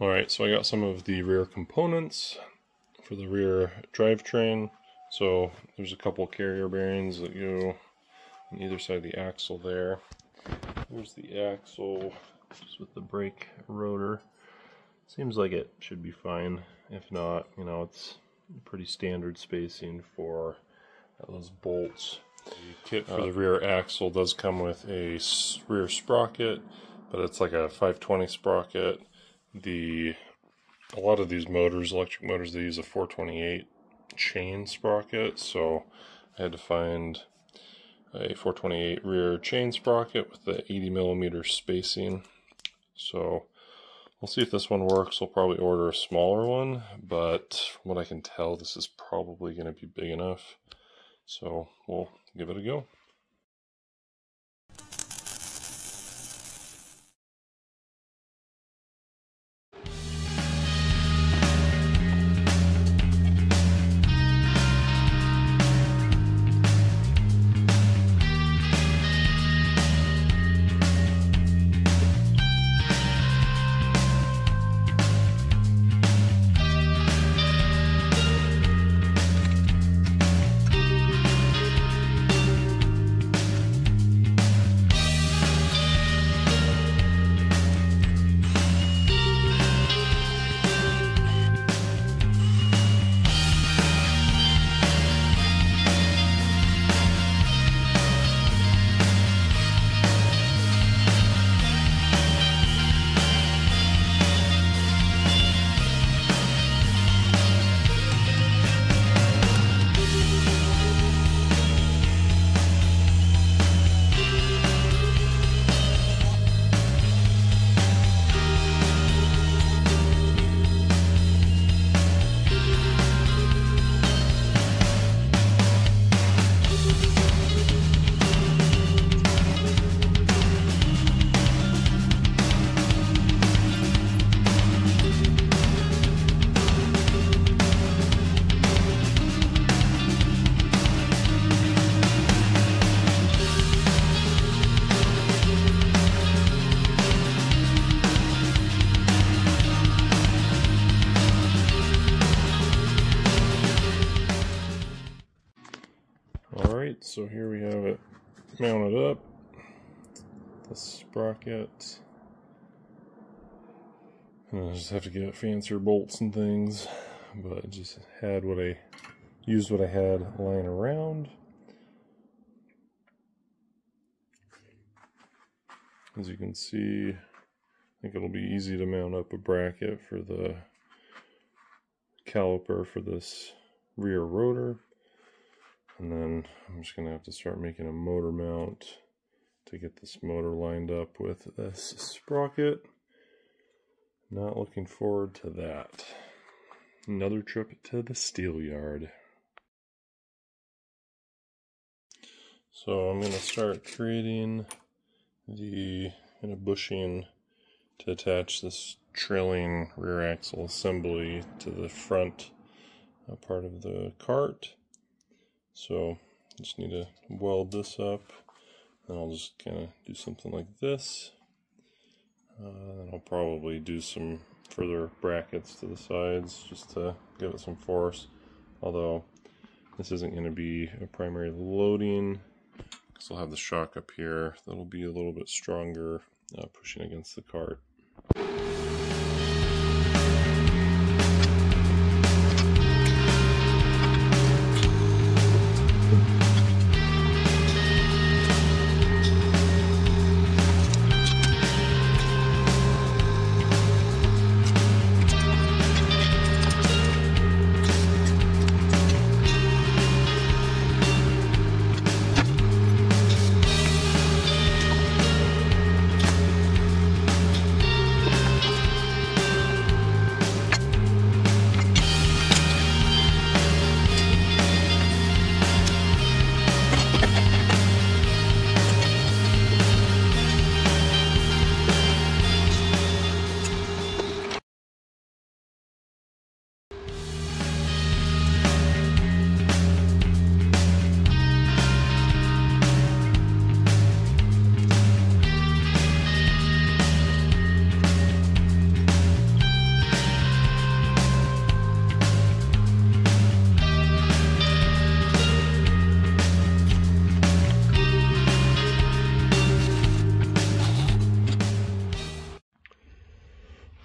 Alright, so I got some of the rear components for the rear drivetrain. So there's a couple carrier bearings that go on either side of the axle there. There's the axle just with the brake rotor. Seems like it should be fine. If not, you know, it's pretty standard spacing for those bolts. The kit for the rear axle does come with a rear sprocket, but it's like a 520 sprocket. A lot of these motors, electric motors, they use a 428 chain sprocket, so I had to find a 428 rear chain sprocket with the 80mm spacing. So we'll see if this one works. We'll probably order a smaller one, but from what I can tell, this is probably going to be big enough, so we'll give it a go. Alright, so here we have it mounted up, the sprocket, and I just have to get fancier bolts and things, but just had what I, used what I had lying around. As you can see, I think it'll be easy to mount up a bracket for the caliper for this rear rotor. And then I'm just going to have to start making a motor mount to get this motor lined up with this sprocket. Not looking forward to that. Another trip to the steel yard. So I'm going to start creating the kind of bushing to attach this trailing rear axle assembly to the front part of the cart. So I just need to weld this up, and I'll just kind of do something like this. And I'll probably do some further brackets to the sides just to give it some force. Although this isn't going to be a primary loading, because I'll have the shock up here that'll be a little bit stronger pushing against the cart.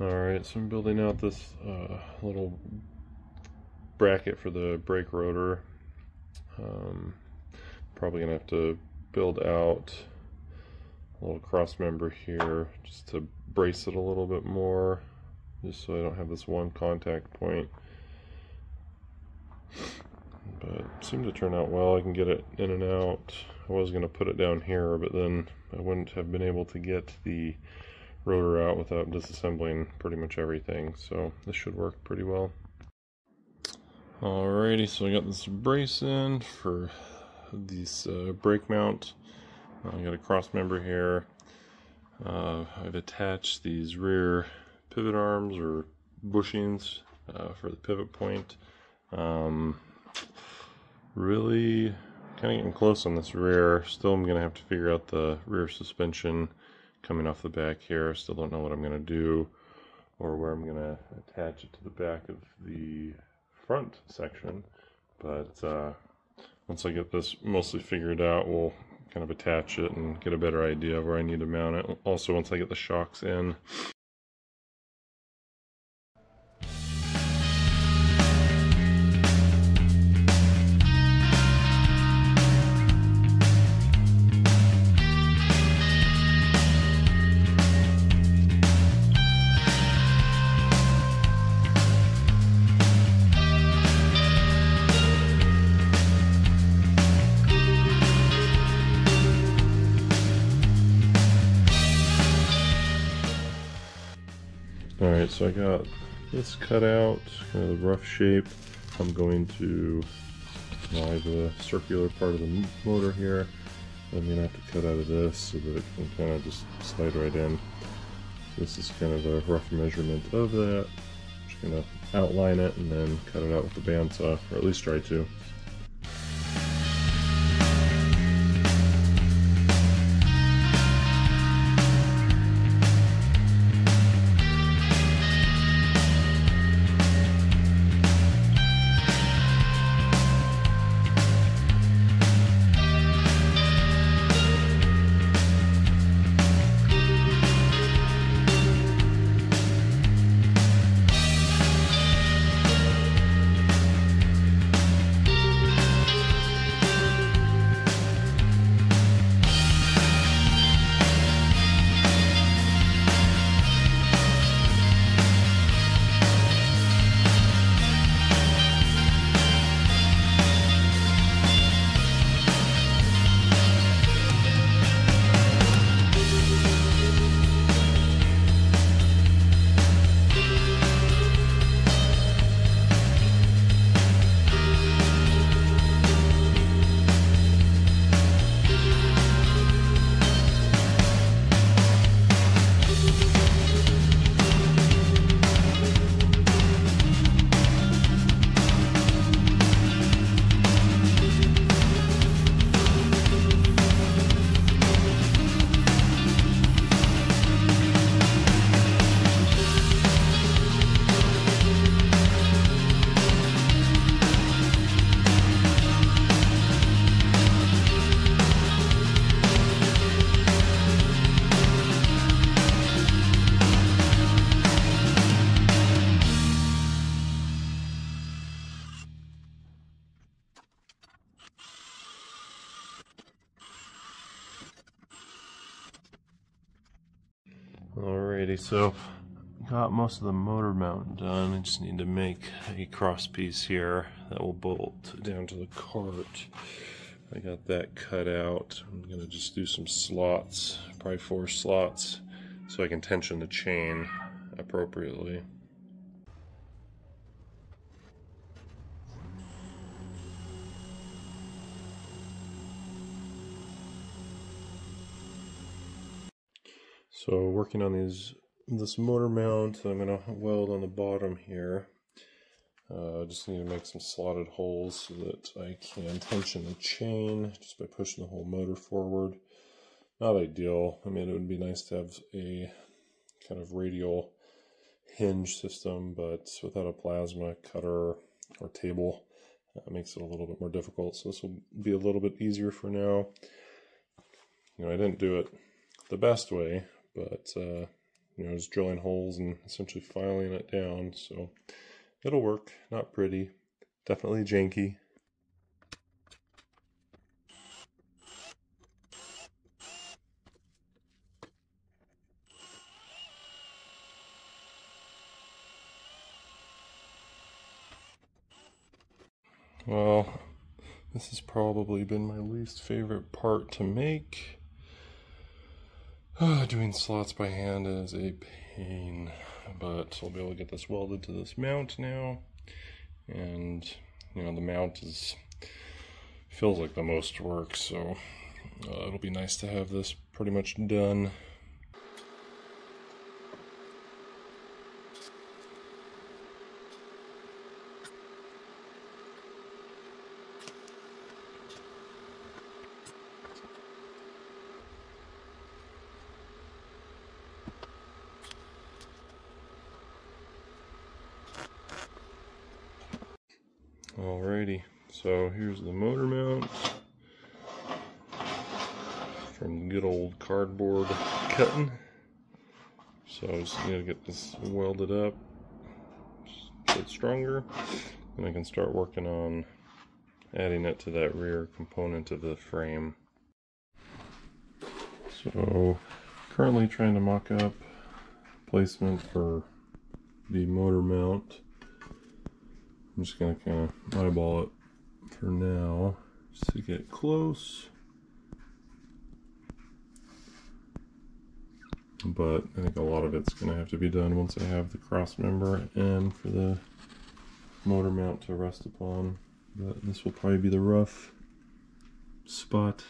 Alright, so I'm building out this little bracket for the brake rotor. Probably going to have to build out a little cross member here just to brace it a little bit more, just so I don't have this one contact point. But it seemed to turn out well. I can get it in and out. I was going to put it down here, but then I wouldn't have been able to get the rotor out without disassembling pretty much everything, so this should work pretty well. Alrighty, so I got this brace in for this brake mount. I got a cross member here. I've attached these rear pivot arms or bushings for the pivot point. Really kind of getting close on this rear. Still, I'm going to have to figure out the rear suspension coming off the back here. I still don't know what I'm going to do or where I'm going to attach it to the back of the front section, but once I get this mostly figured out, we'll kind of attach it and get a better idea of where I need to mount it. Also, once I get the shocks in. Alright, so I got this cut out, kind of the rough shape. I'm going to have the circular part of the motor here. I'm going to have to cut out of this so that it can kind of just slide right in. This is kind of a rough measurement of that. I'm just going to outline it and then cut it out with the bandsaw, or at least try to. Alrighty, so got most of the motor mount done. I just need to make a cross piece here that will bolt down to the cart. I got that cut out. I'm going to just do some slots, probably 4 slots, so I can tension the chain appropriately. So working on this motor mount, I'm going to weld on the bottom here. I just need to make some slotted holes so that I can tension the chain just by pushing the whole motor forward. Not ideal. I mean, it would be nice to have a kind of radial hinge system, but without a plasma cutter or table, that makes it a little bit more difficult. So this will be a little bit easier for now. You know, I didn't do it the best way, but you know, just drilling holes and essentially filing it down. So it'll work. Not pretty. Definitely janky. Well, this has probably been my least favorite part to make. Doing slots by hand is a pain, but I'll be able to get this welded to this mount now. And, you know, the mount is, feels like the most work, so it'll be nice to have this pretty much done. Alrighty, so here's the motor mount from good old cardboard cutting. So I just need to get this welded up, just a bit stronger, and I can start working on adding it to that rear component of the frame. So currently trying to mock up placement for the motor mount. I'm just going to kind of eyeball it for now, just to get close, but I think a lot of it's going to have to be done once I have the cross member and for the motor mount to rest upon. But this will probably be the rough spot.